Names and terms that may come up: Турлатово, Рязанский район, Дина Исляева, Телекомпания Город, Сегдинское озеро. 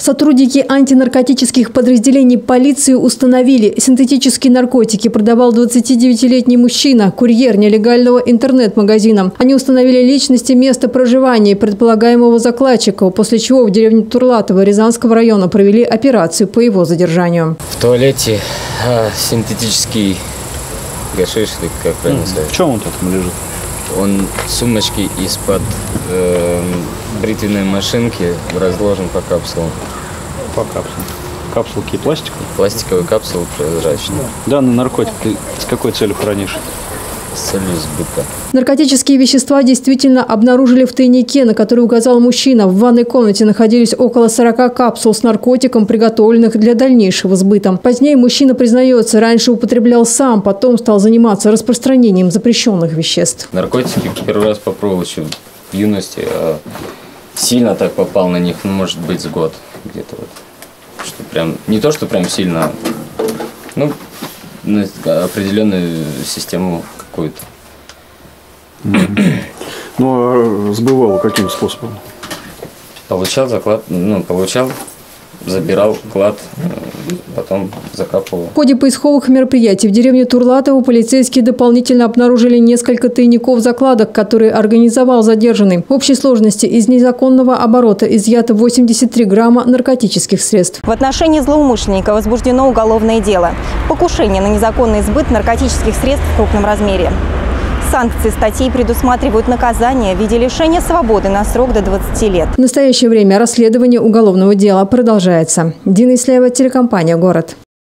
Сотрудники антинаркотических подразделений полиции установили, синтетические наркотики продавал 29-летний мужчина, курьер нелегального интернет-магазина. Они установили личность и место проживания предполагаемого закладчика, после чего в деревне Турлатово Рязанского района провели операцию по его задержанию. В туалете синтетический гашиш, как правильно сказать. В чем он тут лежит? Он в сумочке из-под бритвенной машинки разложен по капсулам. По капсулам. Капсулки пластиковые? Пластиковые капсулы прозрачные. Данный наркотик ты с какой целью хранишь? С целью сбыта. Наркотические вещества действительно обнаружили в тайнике, на который указал мужчина. В ванной комнате находились около 40 капсул с наркотиком, приготовленных для дальнейшего сбыта. Позднее мужчина признается, раньше употреблял сам, потом стал заниматься распространением запрещенных веществ. Наркотики первый раз попробовал еще в юности. А сильно так попал на них, ну, может быть, с год где-то. Вот. Что прям, не то, что прям сильно, ну, определенную систему какую-то. Ну, а сбывало каким способом? Получал заклад, ну, получал, забирал клад, потом закапывал. В ходе поисковых мероприятий в деревне Турлатово полицейские дополнительно обнаружили несколько тайников закладок, которые организовал задержанный. В общей сложности из незаконного оборота изъято 83 грамма наркотических средств. В отношении злоумышленника возбуждено уголовное дело. Покушение на незаконный сбыт наркотических средств в крупном размере. Санкции статей предусматривают наказание в виде лишения свободы на срок до 20 лет. В настоящее время расследование уголовного дела продолжается. Дина Исляева, телекомпания «Город».